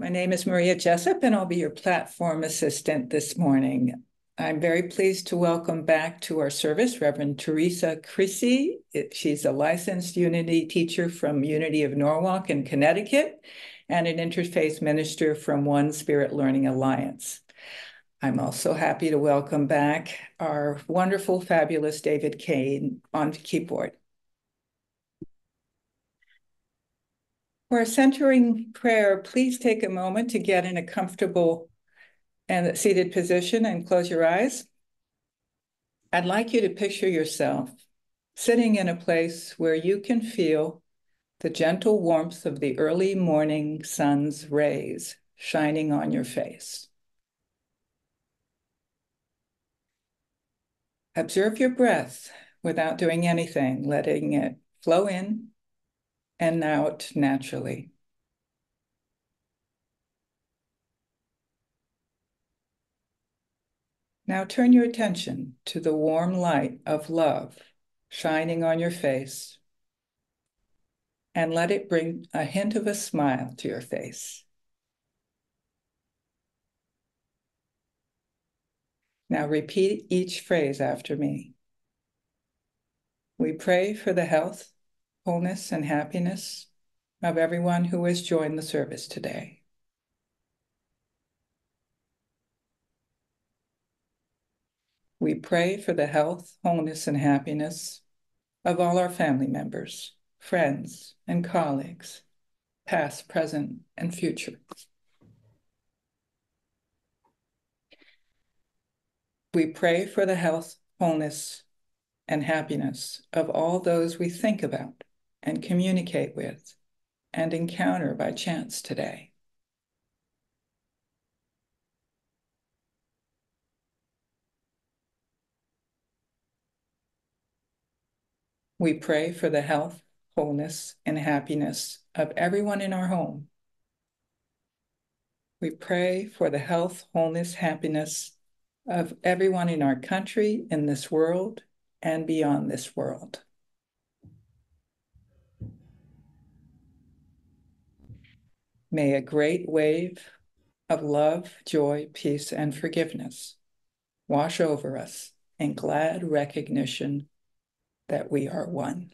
My name is Maria Jessup, and I'll be your platform assistant this morning. I'm very pleased to welcome back to our service Rev Theresa Crisci. She's a licensed Unity teacher from Unity of Norwalk in Connecticut and an interfaith minister from One Spirit Learning Alliance. I'm also happy to welcome back our wonderful, fabulous David Kane on keyboard. For our centering prayer, please take a moment to get in a comfortable and seated position and close your eyes. I'd like you to picture yourself sitting in a place where you can feel the gentle warmth of the early morning sun's rays shining on your face. Observe your breath without doing anything, letting it flow in and out naturally. Now turn your attention to the warm light of love shining on your face, and let it bring a hint of a smile to your face. Now repeat each phrase after me. We pray for the health, wholeness, and happiness of everyone who has joined the service today. We pray for the health, wholeness, and happiness of all our family members, friends, and colleagues, past, present, and future. We pray for the health, wholeness, and happiness of all those we think about and communicate with and encounter by chance today. We pray for the health, wholeness, and happiness of everyone in our home. We pray for the health, wholeness, happiness of everyone in our country, in this world, and beyond this world. May a great wave of love, joy, peace, and forgiveness wash over us in glad recognition that we are one.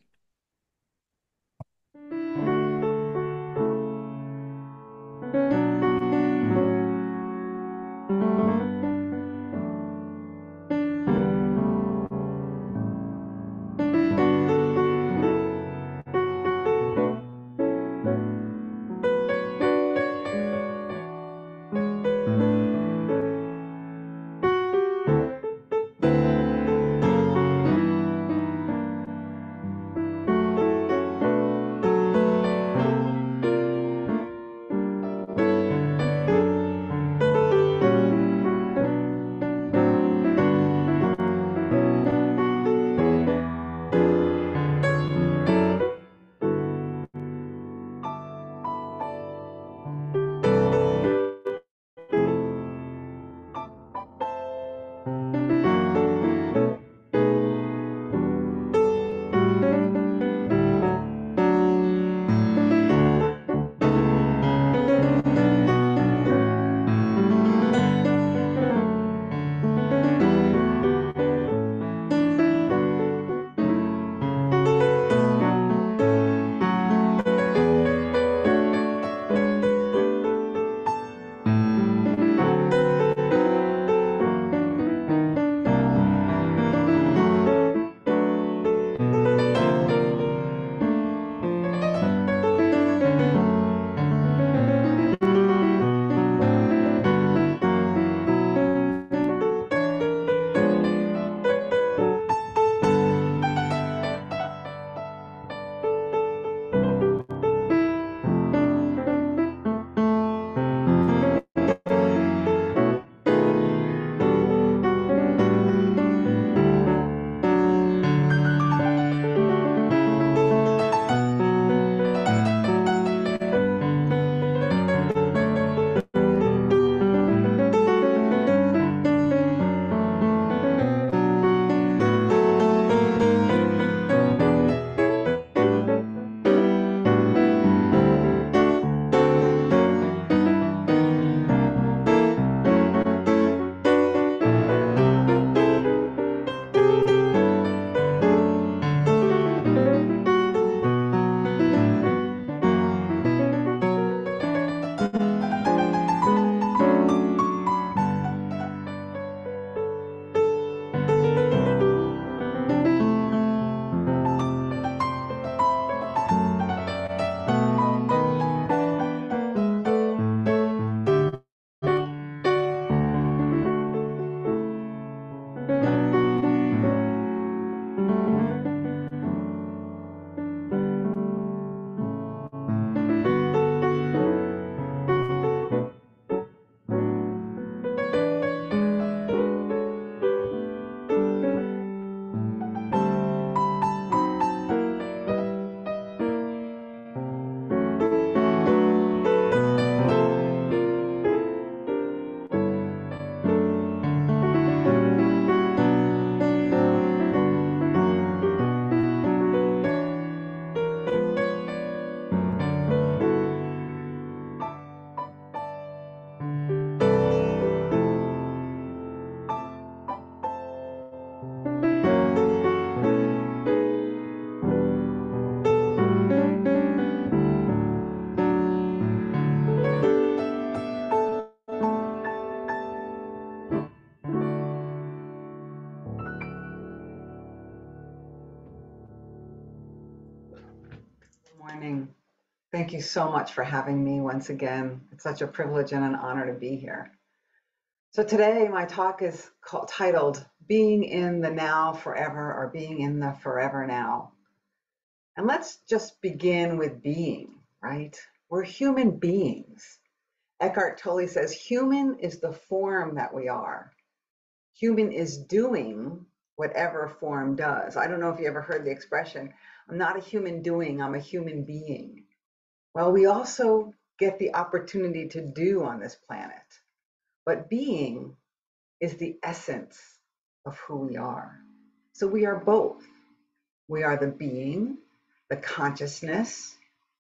Thank you so much for having me once again. It's such a privilege and an honor to be here. So today my talk is titled Being in the Now Forever, or Being in the Forever Now. And let's just begin with being, right? We're human beings. Eckhart Tolle says human is the form that we are. Human is doing whatever form does. I don't know if you ever heard the expression, I'm not a human doing, I'm a human being. Well, we also get the opportunity to do on this planet, but being is the essence of who we are. So we are both. We are the being, the consciousness,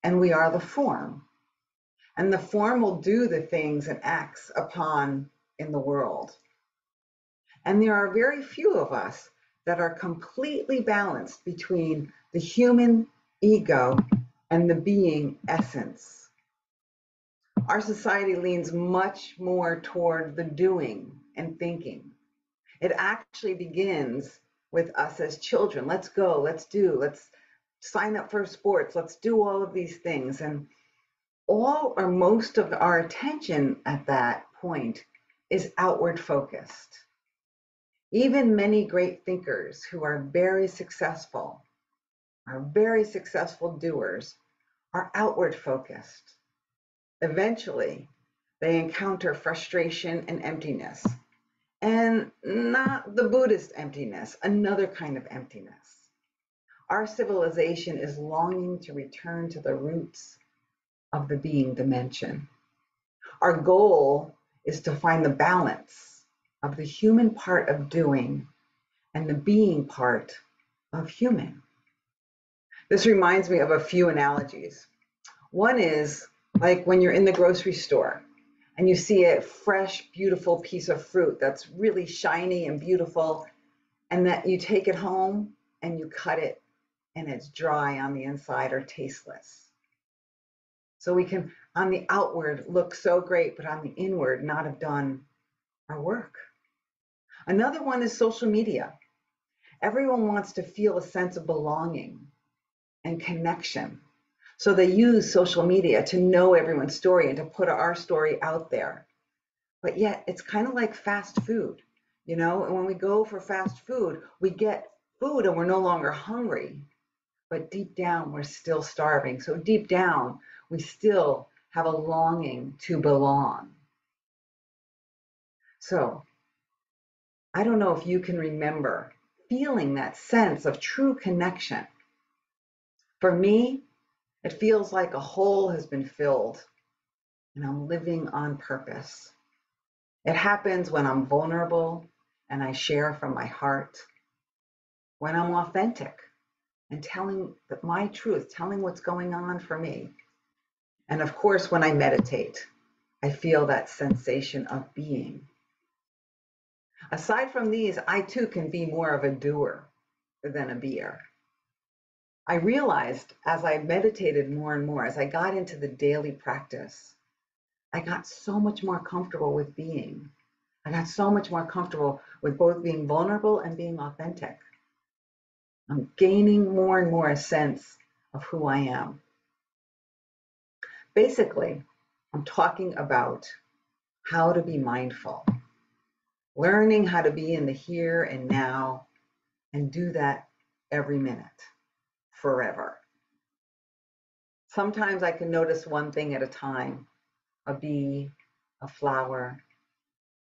and we are the form. And the form will do the things it acts upon in the world. And there are very few of us that are completely balanced between the human ego and the being essence. Our society leans much more toward the doing and thinking. It actually begins with us as children. Let's go, let's do, let's sign up for sports, let's do all of these things. And all or most of our attention at that point is outward focused. Even many great thinkers who are very successful doers, are outward focused. Eventually, they encounter frustration and emptiness, and not the Buddhist emptiness, another kind of emptiness. Our civilization is longing to return to the roots of the being dimension. Our goal is to find the balance of the human part of doing and the being part of human. This reminds me of a few analogies. One is like when you're in the grocery store and you see a fresh, beautiful piece of fruit that's really shiny and beautiful, and that you take it home and you cut it and it's dry on the inside or tasteless. So we can, on the outward, look so great, but on the inward, not have done our work. Another one is social media. Everyone wants to feel a sense of belonging and connection. So they use social media to know everyone's story and to put our story out there. But yet it's kind of like fast food, you know? And when we go for fast food, we get food and we're no longer hungry, but deep down we're still starving. So deep down, we still have a longing to belong. So I don't know if you can remember feeling that sense of true connection. For me, it feels like a hole has been filled and I'm living on purpose. It happens when I'm vulnerable and I share from my heart, when I'm authentic and telling my truth, telling what's going on for me. And of course, when I meditate, I feel that sensation of being. Aside from these, I too can be more of a doer than a beer. I realized as I meditated more and more, as I got into the daily practice, I got so much more comfortable with being. I got so much more comfortable with both being vulnerable and being authentic. I'm gaining more and more a sense of who I am. Basically, I'm talking about how to be mindful, learning how to be in the here and now, and do that every minute. Forever. Sometimes I can notice one thing at a time, a bee, a flower,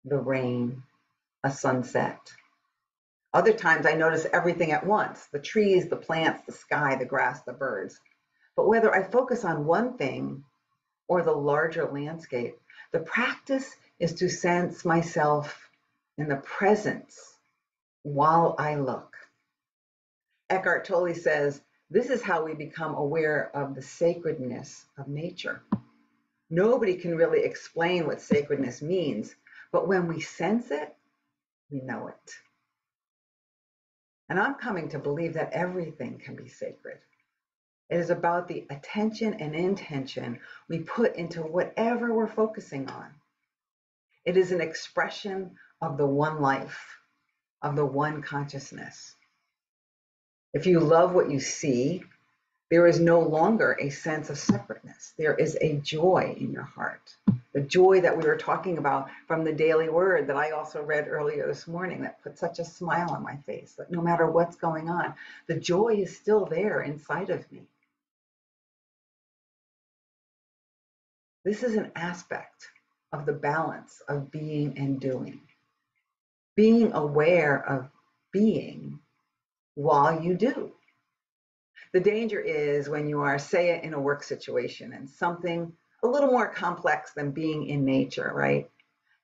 the rain, a sunset. Other times I notice everything at once, the trees, the plants, the sky, the grass, the birds. But whether I focus on one thing or the larger landscape, the practice is to sense myself in the presence while I look. Eckhart Tolle says, this is how we become aware of the sacredness of nature. Nobody can really explain what sacredness means, but when we sense it, we know it. And I'm coming to believe that everything can be sacred. It is about the attention and intention we put into whatever we're focusing on. It is an expression of the one life, of the one consciousness. If you love what you see, there is no longer a sense of separateness. There is a joy in your heart. The joy that we were talking about from the Daily Word that I also read earlier this morning that put such a smile on my face that no matter what's going on, the joy is still there inside of me. This is an aspect of the balance of being and doing. Being aware of being while you do. The danger is when you are, say, in a work situation and something a little more complex than being in nature, right?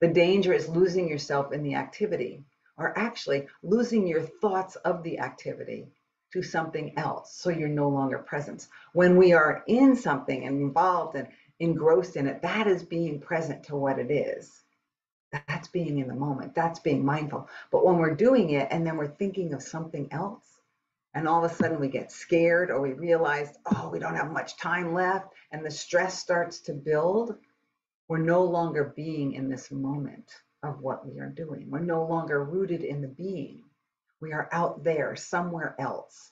The danger is losing yourself in the activity, or actually losing your thoughts of the activity to something else, so you're no longer present. When we are in something and involved and engrossed in it, that is being present to what it is. That's being in the moment. That's being mindful. But when we're doing it and then we're thinking of something else, and all of a sudden we get scared, or we realize, oh, we don't have much time left, and the stress starts to build, we're no longer being in this moment of what we are doing. We're no longer rooted in the being. We are out there somewhere else.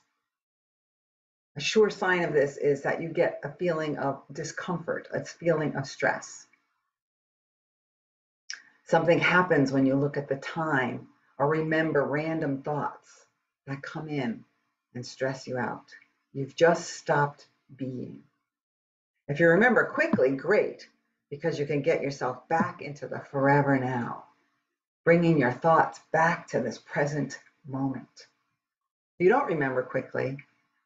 A sure sign of this is that you get a feeling of discomfort, a feeling of stress. Something happens when you look at the time or remember random thoughts that come in and stress you out. You've just stopped being. If you remember quickly, great, because you can get yourself back into the forever now, bringing your thoughts back to this present moment. If you don't remember quickly,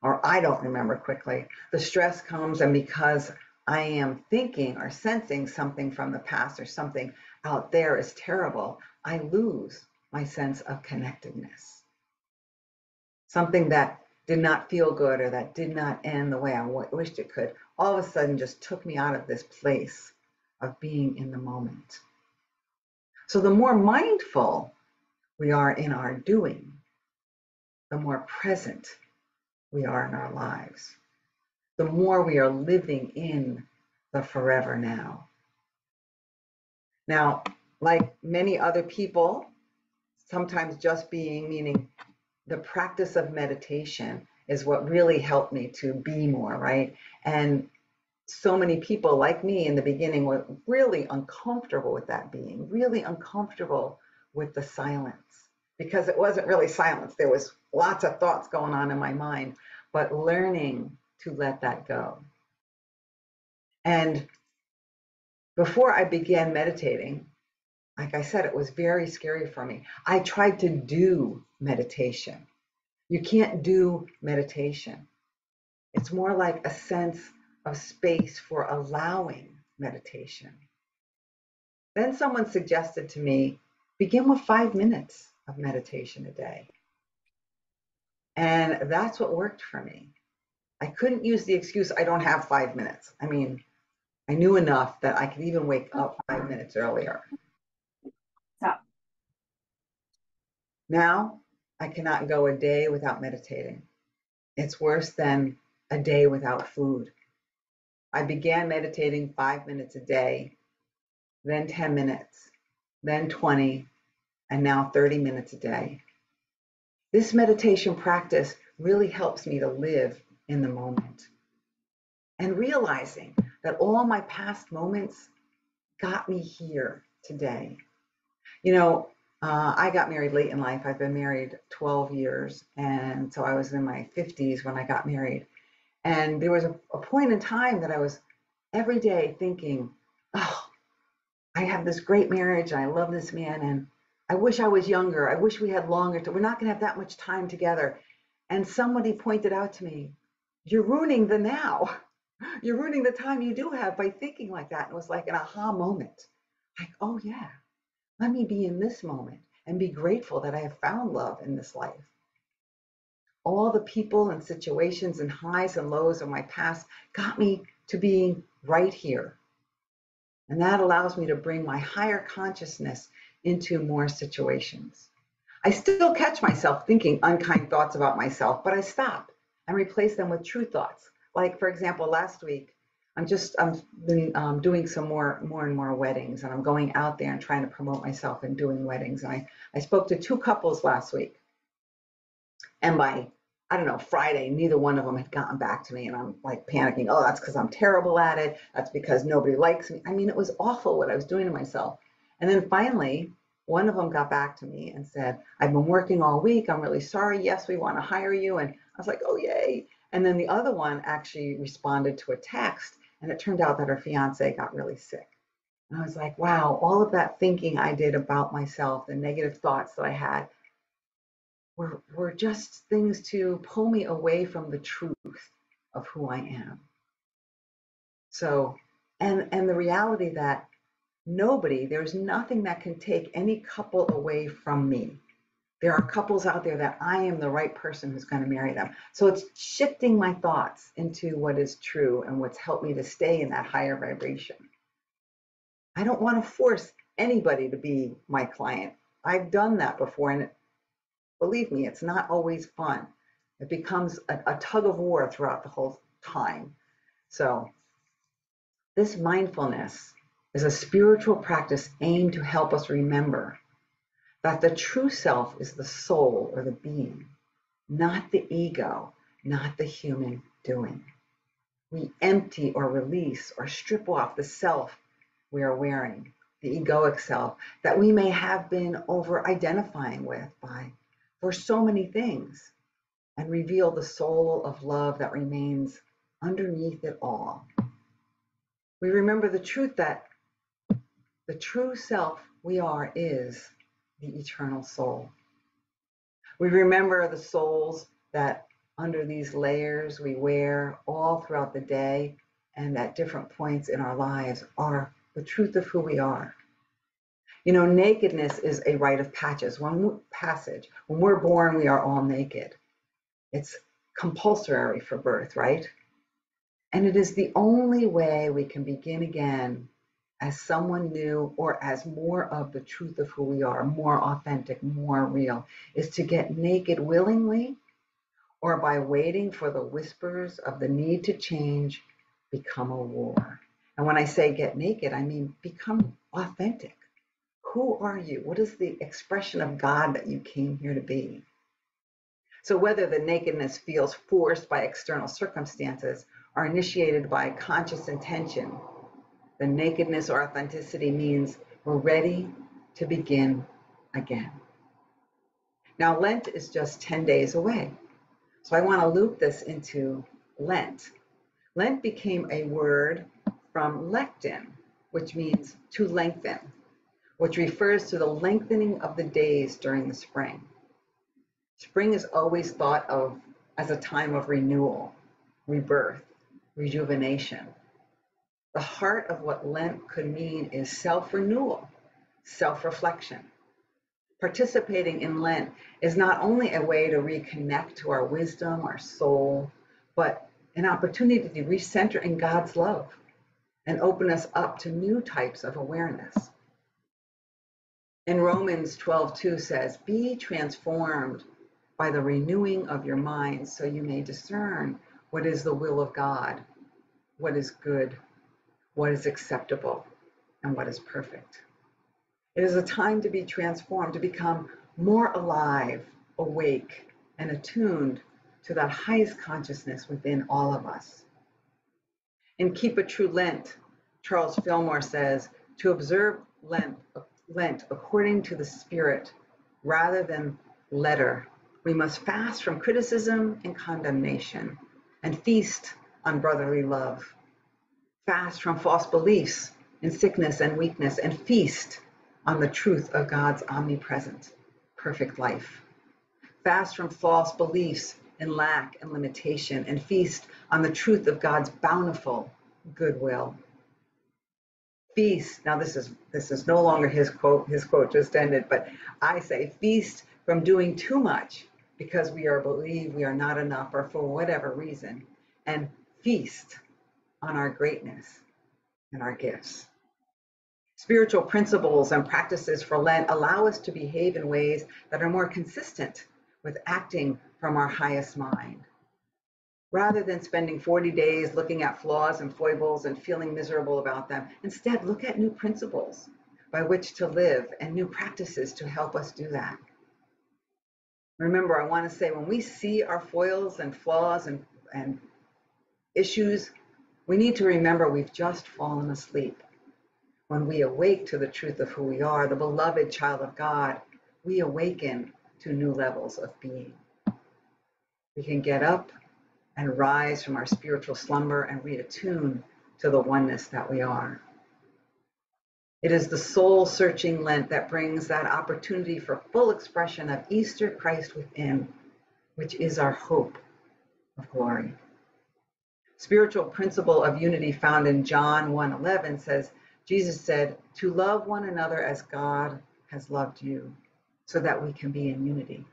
or I don't remember quickly, the stress comes, and because I am thinking or sensing something from the past or something out there is terrible, I lose my sense of connectedness. Something that did not feel good or that did not end the way I wished it could, all of a sudden just took me out of this place of being in the moment. So the more mindful we are in our doing, the more present we are in our lives, the more we are living in the forever now. Now, like many other people, sometimes just being, meaning the practice of meditation, is what really helped me to be more, right? And so many people like me in the beginning were really uncomfortable with that being, really uncomfortable with the silence, because it wasn't really silence. There was lots of thoughts going on in my mind, but learning to let that go. And before I began meditating, like I said, it was very scary for me. I tried to do meditation. You can't do meditation. It's more like a sense of space for allowing meditation. Then someone suggested to me, begin with 5 minutes of meditation a day. And that's what worked for me. I couldn't use the excuse, I don't have 5 minutes. I mean, I knew enough that I could even wake up 5 minutes earlier. Stop. Now, I cannot go a day without meditating. It's worse than a day without food. I began meditating 5 minutes a day, then 10 minutes, then 20, and now 30 minutes a day. This meditation practice really helps me to live in the moment, and realizing that all my past moments got me here today. You know, I got married late in life. I've been married 12 years, and so I was in my 50s when I got married. And there was a point in time that I was every day thinking, oh, I have this great marriage, I love this man, and I wish I was younger, I wish we had longer, we're not gonna have that much time together. And somebody pointed out to me, you're ruining the now. You're ruining the time you do have by thinking like that. And it was like an aha moment. Like, oh yeah, let me be in this moment and be grateful that I have found love in this life. All the people and situations and highs and lows of my past got me to being right here. And that allows me to bring my higher consciousness into more situations. I still catch myself thinking unkind thoughts about myself, but I stop and replace them with true thoughts. Like, for example, last week, I've been doing some more and more weddings, and I'm going out there and trying to promote myself and doing weddings. And I spoke to 2 couples last week, and by, I don't know, Friday, neither one of them had gotten back to me, and I'm like panicking. Oh, that's because I'm terrible at it. That's because nobody likes me. I mean, it was awful what I was doing to myself. And then finally, one of them got back to me and said, I've been working all week. I'm really sorry. Yes, we want to hire you. And I was like, oh, yay. And then the other one actually responded to a text, and it turned out that her fiance got really sick. And I was like, wow, all of that thinking I did about myself, the negative thoughts that I had, were just things to pull me away from the truth of who I am. So, and the reality that there's nothing that can take any couple away from me. There are couples out there that I am the right person who's going to marry them. So it's shifting my thoughts into what is true and what's helped me to stay in that higher vibration. I don't want to force anybody to be my client. I've done that before, and believe me, it's not always fun. It becomes a tug of war throughout the whole time. So this mindfulness is a spiritual practice aimed to help us remember that the true self is the soul or the being, not the ego, not the human doing. We empty or release or strip off the self we are wearing, the egoic self that we may have been over-identifying with by for so many things, and reveal the soul of love that remains underneath it all. We remember the truth that the true self we are is the eternal soul. We remember the souls that under these layers we wear all throughout the day and at different points in our lives are the truth of who we are. You know, nakedness is a rite of passage. When we're born, we are all naked. It's compulsory for birth, right? And it is the only way we can begin again as someone new, or as more of the truth of who we are, more authentic, more real, is to get naked willingly, or by waiting for the whispers of the need to change, become a war. And when I say get naked, I mean become authentic. Who are you? What is the expression of God that you came here to be? So whether the nakedness feels forced by external circumstances or initiated by conscious intention, the nakedness or authenticity means we're ready to begin again. Now, Lent is just 10 days away, so I want to loop this into Lent. Lent became a word from lectin, which means to lengthen, which refers to the lengthening of the days during the spring. Spring is always thought of as a time of renewal, rebirth, rejuvenation. The heart of what Lent could mean is self-renewal, self-reflection. Participating in Lent is not only a way to reconnect to our wisdom, our soul, but an opportunity to recenter in God's love and open us up to new types of awareness. And Romans 12:2 says, "Be transformed by the renewing of your mind so you may discern what is the will of God, what is good, what is acceptable, and what is perfect." It is a time to be transformed, to become more alive, awake, and attuned to that highest consciousness within all of us. In Keep a True Lent, Charles Fillmore says, to observe Lent according to the spirit rather than letter, we must fast from criticism and condemnation and feast on brotherly love. Fast from false beliefs in sickness and weakness, and feast on the truth of God's omnipresent, perfect life. Fast from false beliefs in lack and limitation, and feast on the truth of God's bountiful goodwill. Feast, now this is no longer his quote just ended, but I say feast from doing too much because we believe we are not enough or for whatever reason, and feast on our greatness and our gifts. Spiritual principles and practices for Lent allow us to behave in ways that are more consistent with acting from our highest mind. Rather than spending 40 days looking at flaws and foibles and feeling miserable about them, instead look at new principles by which to live and new practices to help us do that. Remember, I want to say, when we see our foibles and flaws and issues, we need to remember we've just fallen asleep. When we awake to the truth of who we are, the beloved child of God, we awaken to new levels of being. We can get up and rise from our spiritual slumber and reattune to the oneness that we are. It is the soul-searching Lent that brings that opportunity for full expression of Easter Christ within, which is our hope of glory. Spiritual principle of unity found in John 1:11 says, Jesus said, to love one another as God has loved you. so that we can be in unity.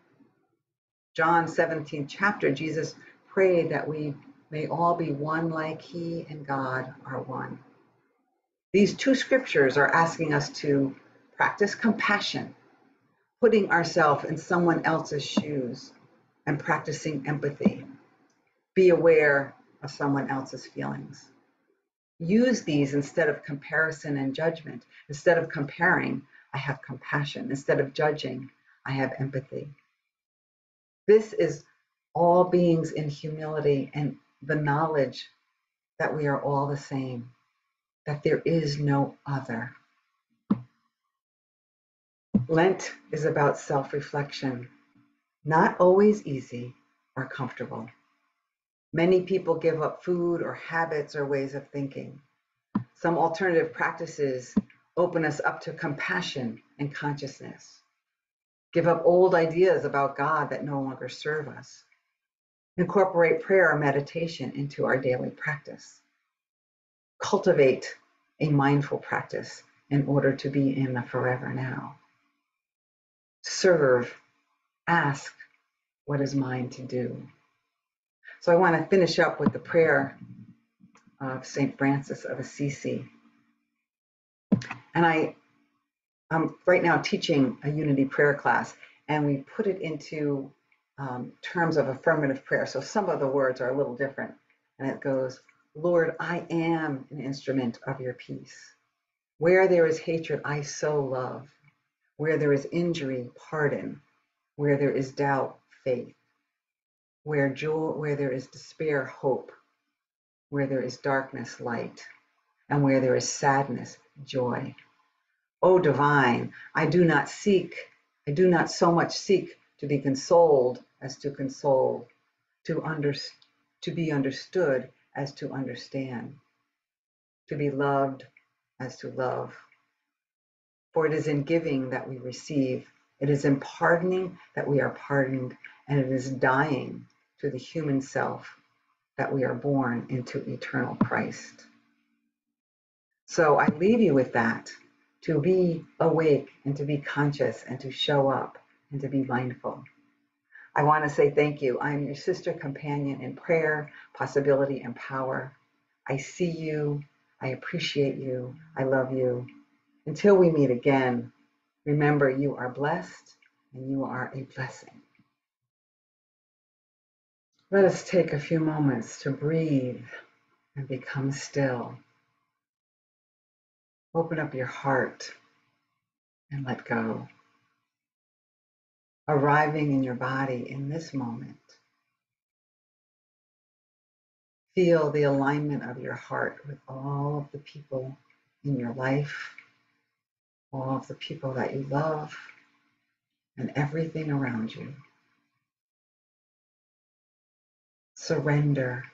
John 17th chapter, Jesus prayed that we may all be one like he and God are one. These two scriptures are asking us to practice compassion, putting ourselves in someone else's shoes, and practicing empathy. Be aware of someone else's feelings. Use these instead of comparison and judgment. Instead of comparing, I have compassion. Instead of judging, I have empathy. This is all beings in humility and the knowledge that we are all the same, that there is no other. Lent is about self-reflection, not always easy or comfortable. Many people give up food or habits or ways of thinking. Some alternative practices open us up to compassion and consciousness. Give up old ideas about God that no longer serve us. Incorporate prayer or meditation into our daily practice. Cultivate a mindful practice in order to be in the forever now. Serve, ask, what is mine to do? So I want to finish up with the prayer of St. Francis of Assisi. And I'm right now teaching a Unity prayer class, and we put it into terms of affirmative prayer. So some of the words are a little different. And it goes, Lord, I am an instrument of your peace. Where there is hatred, I sow love. Where there is injury, pardon. Where there is doubt, faith. Where there is despair, hope. Where there is darkness, light. And where there is sadness, joy. O divine, I do not so much seek to be consoled as to console, to be understood as to understand, to be loved as to love. For it is in giving that we receive, it is in pardoning that we are pardoned, and it is dying to the human self that we are born into eternal Christ. So I leave you with that, to be awake and to be conscious and to show up and to be mindful. I want to say thank you. I'm your sister companion in prayer, possibility, and power. I see you. I appreciate you. I love you. Until we meet again, remember you are blessed and you are a blessing. Let us take a few moments to breathe and become still. Open up your heart and let go. Arriving in your body in this moment. Feel the alignment of your heart with all of the people in your life, all of the people that you love, and everything around you. Surrender.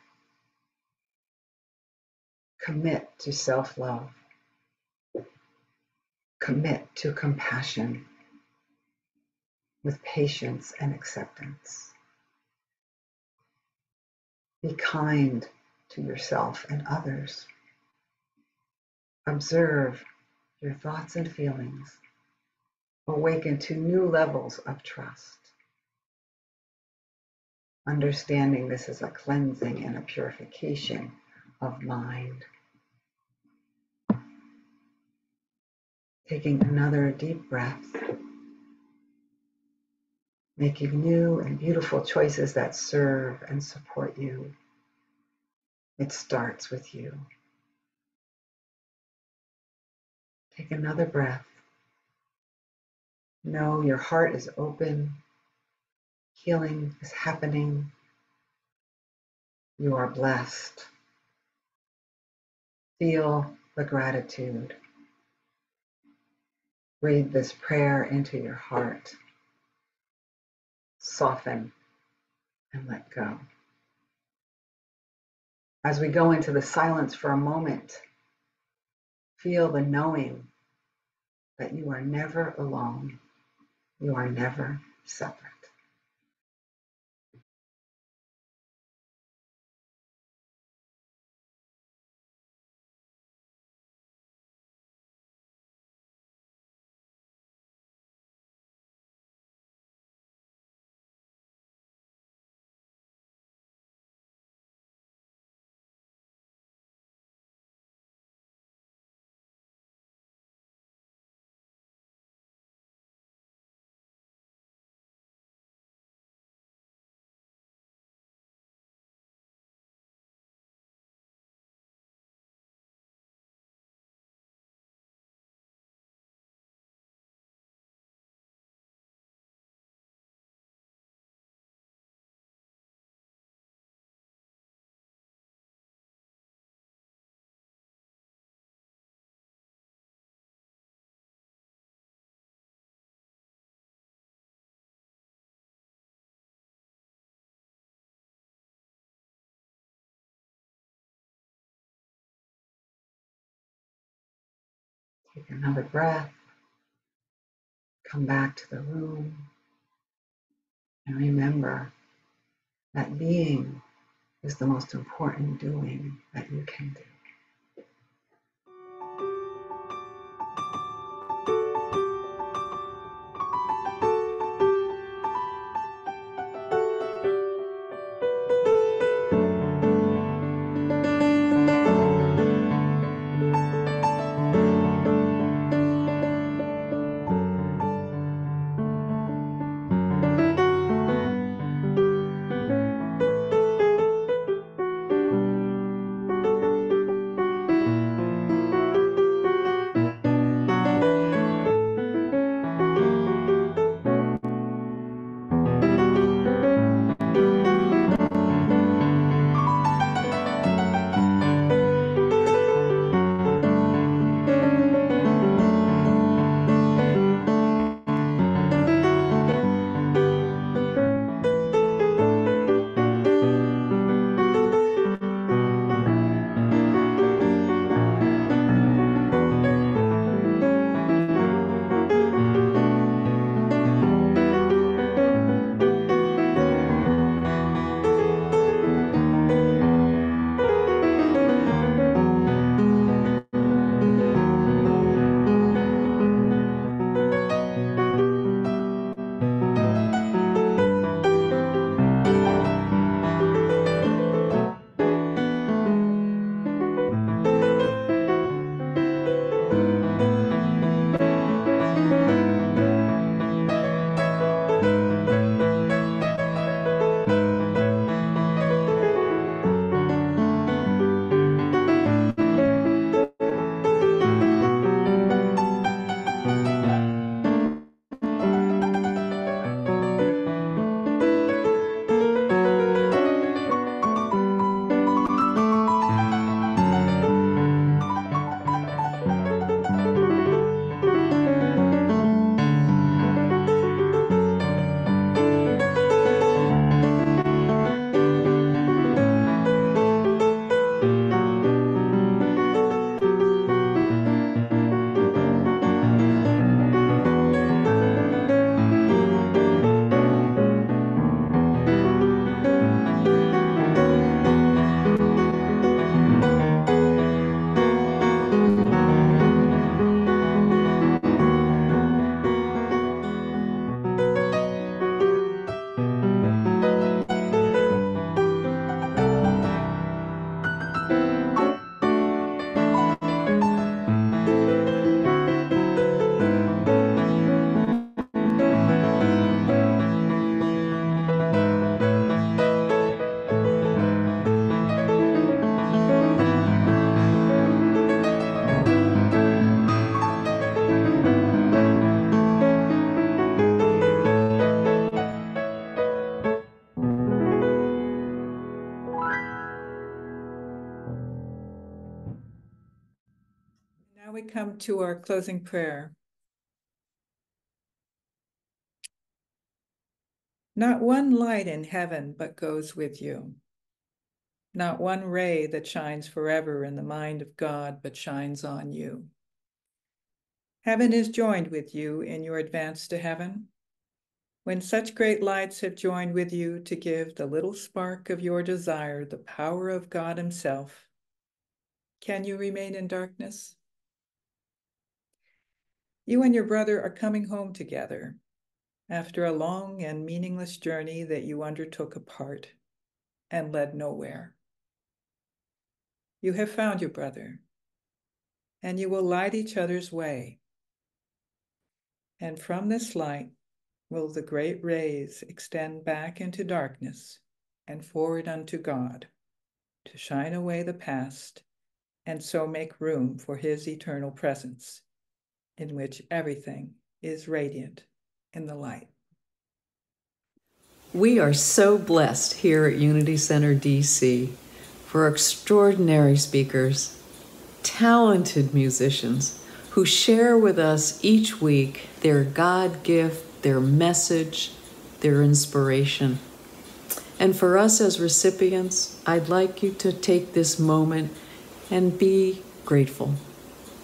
Commit to self-love. Commit to compassion with patience and acceptance. Be kind to yourself and others. Observe your thoughts and feelings. Awaken to new levels of trust. Understanding this is a cleansing and a purification of mind. Taking another deep breath. Making new and beautiful choices that serve and support you. It starts with you. Take another breath. Know your heart is open. Healing is happening. You are blessed. Feel the gratitude. Breathe this prayer into your heart. Soften and let go. As we go into the silence for a moment, feel the knowing that you are never alone. You are never separate. Take another breath. Come back to the room. And remember that being is the most important doing that you can do. Come to our closing prayer. Not one light in heaven but goes with you. Not one ray that shines forever in the mind of God but shines on you. Heaven is joined with you in your advance to heaven. When such great lights have joined with you to give the little spark of your desire the power of God Himself, can you remain in darkness? You and your brother are coming home together after a long and meaningless journey that you undertook apart and led nowhere. You have found your brother, and you will light each other's way. And from this light will the great rays extend back into darkness and forward unto God to shine away the past and so make room for His eternal presence, in which everything is radiant in the light. We are so blessed here at Unity Center DC for extraordinary speakers, talented musicians who share with us each week their God gift, their message, their inspiration. And for us as recipients, I'd like you to take this moment and be grateful.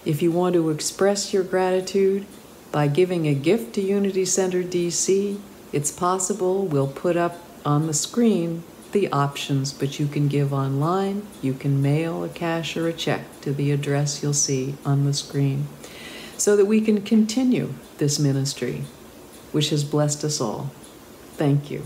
If you want to express your gratitude by giving a gift to Unity Center DC, it's possible. We'll put up on the screen the options, but you can give online, you can mail a cash or a check to the address you'll see on the screen, so that we can continue this ministry, which has blessed us all. Thank you.